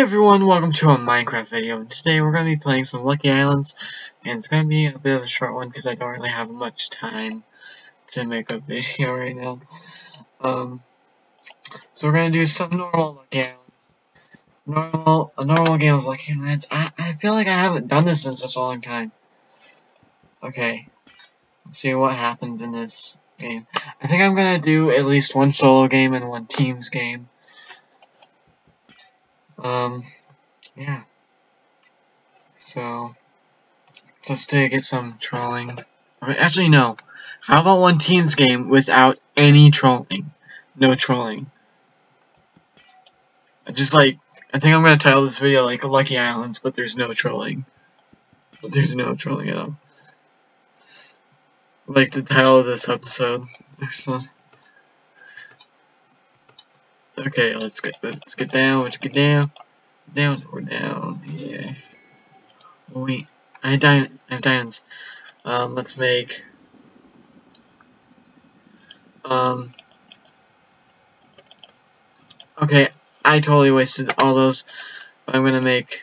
Hey everyone, welcome to a Minecraft video, and today we're going to be playing some Lucky Islands, and it's going to be a bit of a short one because I don't really have much time to make a video right now. So we're going to do some normal Lucky Islands, a normal game of Lucky Islands. I feel like I haven't done this in such a long time. Okay, let's see what happens in this game. I think I'm going to do at least one solo game and one teams game. Yeah, so, just to get some trolling, I mean, actually no, how about one teams game without any trolling, no trolling, just like, I think I'm gonna title this video like Lucky Islands, but there's no trolling, at all, like the title of this episode, Okay, let's get down. Let's get down. We're down. Yeah. Oh, wait, I have diamonds. Let's make. Okay, I totally wasted all those. But I'm gonna make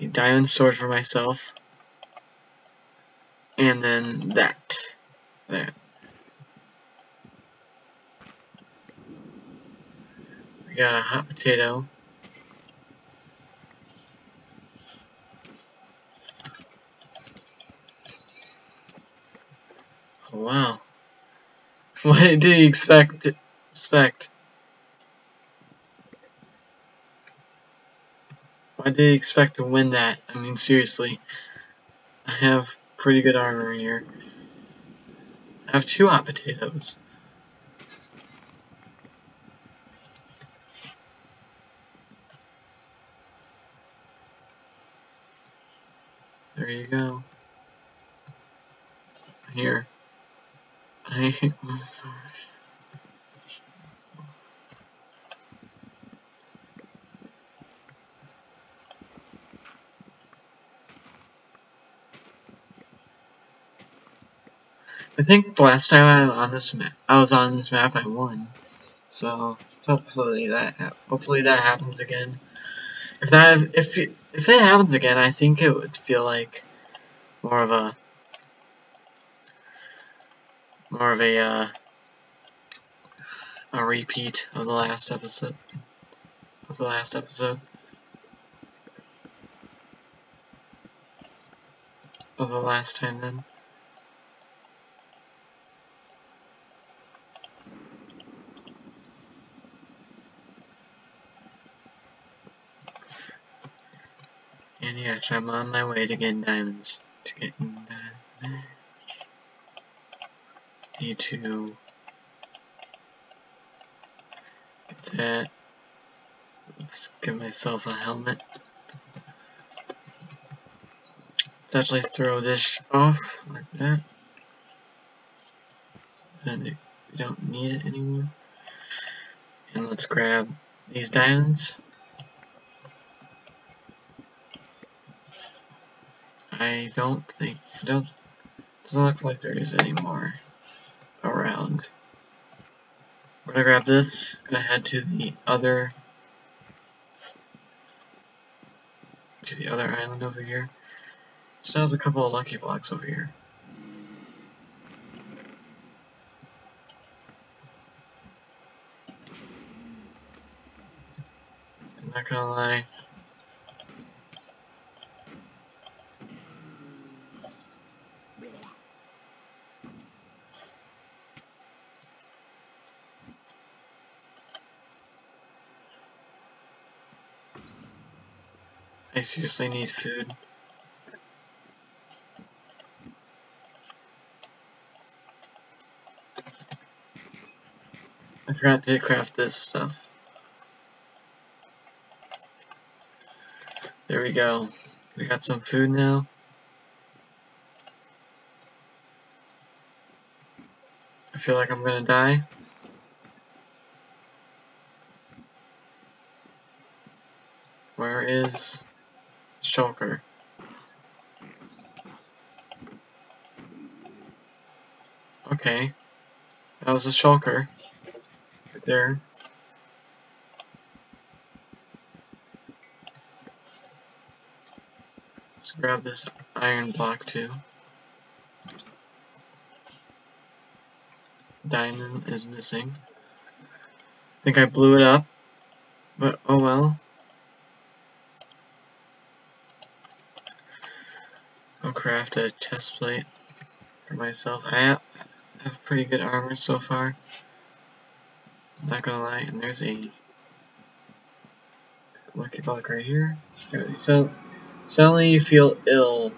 a diamond sword for myself, and then that. There. Got a hot potato. Oh, wow. What did you expect? Why did you expect to win that? I mean, seriously. I have pretty good armor here. I have two hot potatoes. There you go. Here. I think the last time I was on this map, I won. So hopefully that happens again. If that happens again, I think it would feel like more of a repeat of the last episode. Of the last time then. And yeah, I'm on my way to getting diamonds. Need to get that. Let's give myself a helmet. Let's actually throw this off like that. And we don't need it anymore. And let's grab these diamonds. Doesn't look like there is any more around. We're gonna grab this, gonna head to the other island over here. Still has a couple of lucky blocks over here. I'm not gonna lie. I seriously need food. I forgot to craft this stuff. There we go. We got some food now. I feel like I'm gonna die. Where is... Shulker. Okay, that was a shulker right there. Let's grab this iron block too. Diamond is missing. I think I blew it up, but oh well. I'll craft a chest plate for myself. I have pretty good armor so far, not gonna lie. And there's a lucky block right here. So suddenly you feel ill.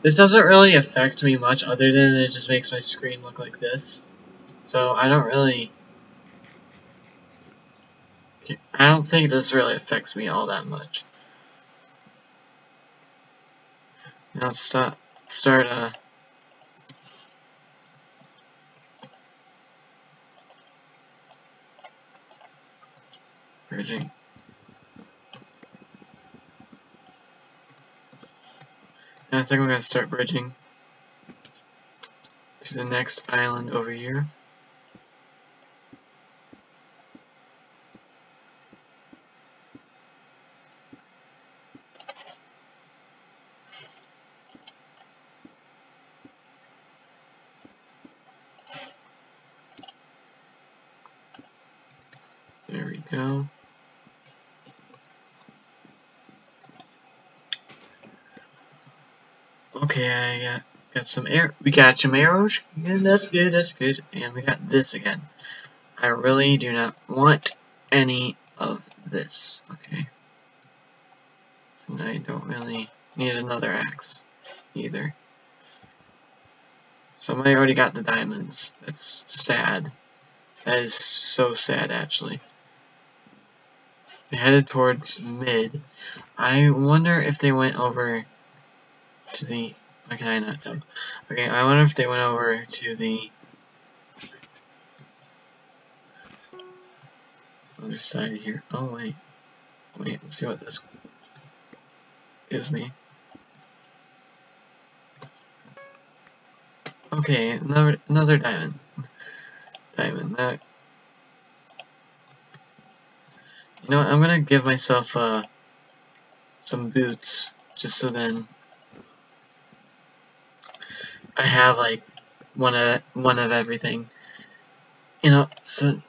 This doesn't really affect me much, other than it just makes my screen look like this. So I don't think this really affects me all that much. Now let's start a bridging. I think I'm going to start bridging to the next island over here. There we go. Okay, I got some air. We got some arrows. Yeah, that's good, that's good. And we got this again. I really do not want any of this. Okay. And I don't really need another axe either. Somebody already got the diamonds. That's sad. That is so sad, actually. They headed towards mid. I wonder if they went over to the... Why can I not jump? Okay, I wonder if they went over to the other side of here. Oh, wait, let's see what this gives me. Okay, another diamond. That... You know what, I'm gonna give myself some boots, just so then I have like one of everything, you know. So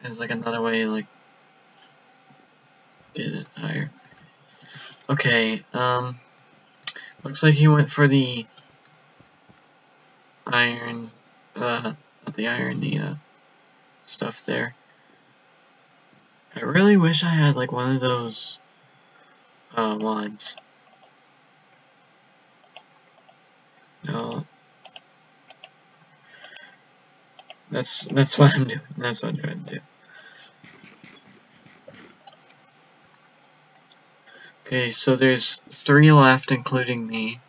there's like another way to like get it higher. Okay, looks like he went for the iron, not the iron, the stuff there. I really wish I had like one of those wands. No, that's what I'm doing. That's what I'm trying to do. Okay, so there's 3 left, including me.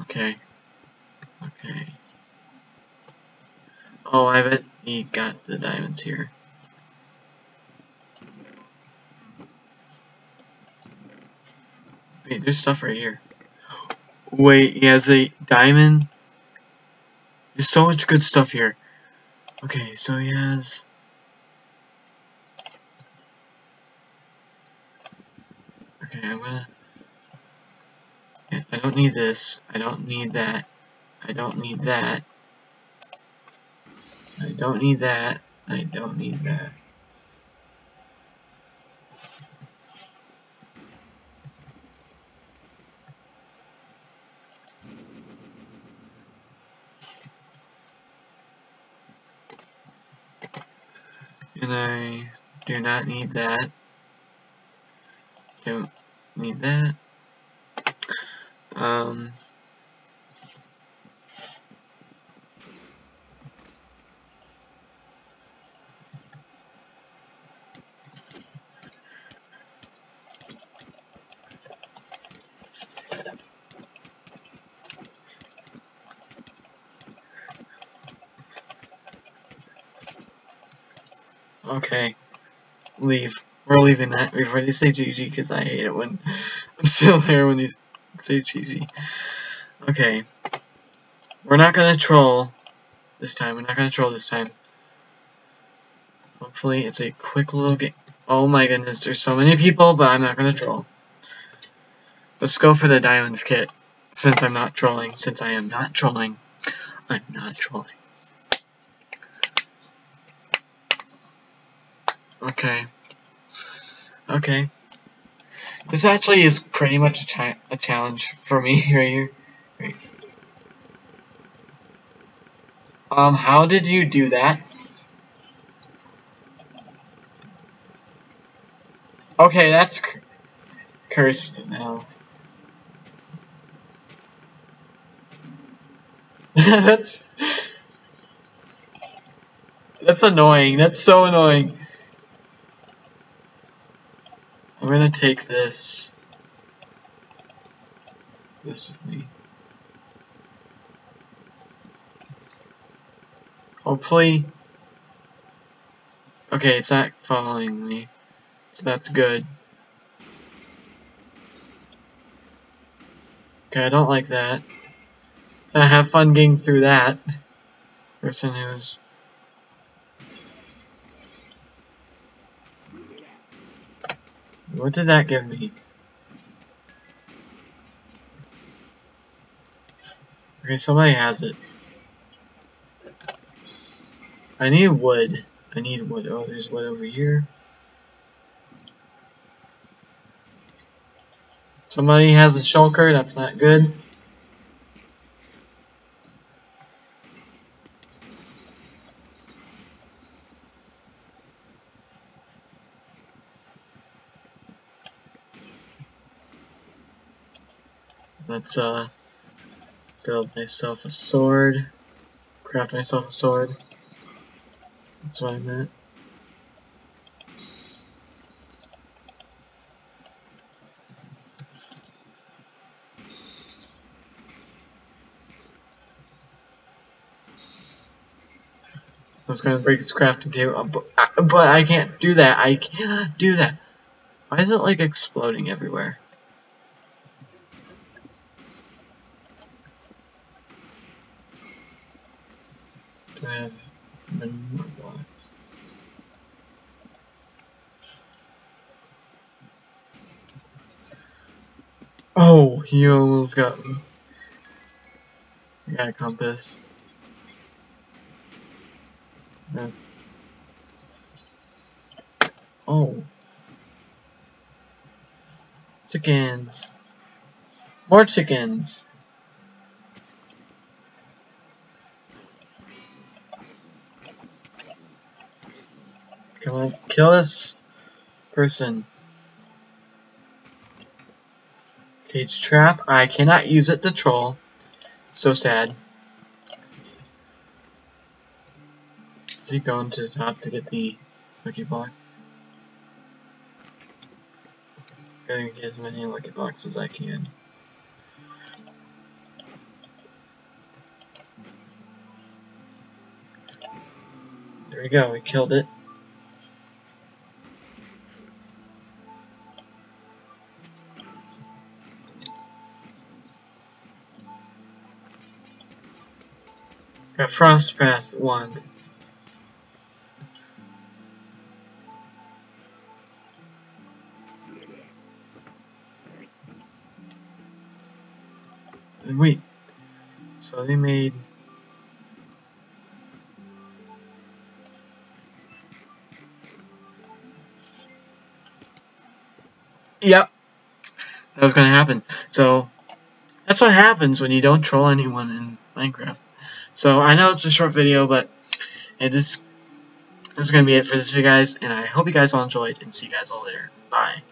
Okay. Oh, I bet he got the diamonds here. Wait, there's stuff right here. Wait, he has a diamond? There's so much good stuff here. Okay, so he has... Okay, I'm gonna... Yeah, I don't need this. I don't need that. I don't need that. I don't need that. I don't need that. And I do not need that. Don't need that. Okay, leave. We're leaving that. We've already said GG because I hate it when I'm still there when you say GG. Okay, we're not gonna troll this time. Hopefully it's a quick little game. Oh my goodness, there's so many people, but I'm not gonna troll. Let's go for the diamonds kit, since I'm not trolling, since I am not trolling. I'm not trolling. Okay. Okay. This actually is pretty much a challenge for me right here. Right. How did you do that? Okay, that's cursed now. That's annoying. That's so annoying. I'm gonna take this. This with me. Hopefully. Okay, it's not following me. So that's good. Okay, I don't like that. I have fun getting through that. Person who's. What did that give me? Okay, somebody has it. I need wood. I need wood. Oh, there's wood over here. Somebody has a shulker, that's not good. Let's build myself a sword. Craft myself a sword. That's what I meant. I was going to break this crafting table, but I can't do that. I cannot do that. Why is it like exploding everywhere? Do I have more blocks? Oh, he almost got me. I got a compass. Oh, chickens, more chickens. Come on, let's kill this person. Cage trap, I cannot use it to troll, so sad. Is he going to the top to get the lucky block? I'm gonna get as many lucky blocks as I can. There we go, we killed it. Got Frostpath 1. Wait, so they made yep, that was gonna happen. So that's what happens when you don't troll anyone in Minecraft. So I know it's a short video, but this is gonna be it for this video, guys, and I hope you guys all enjoyed, and see you guys all later. Bye.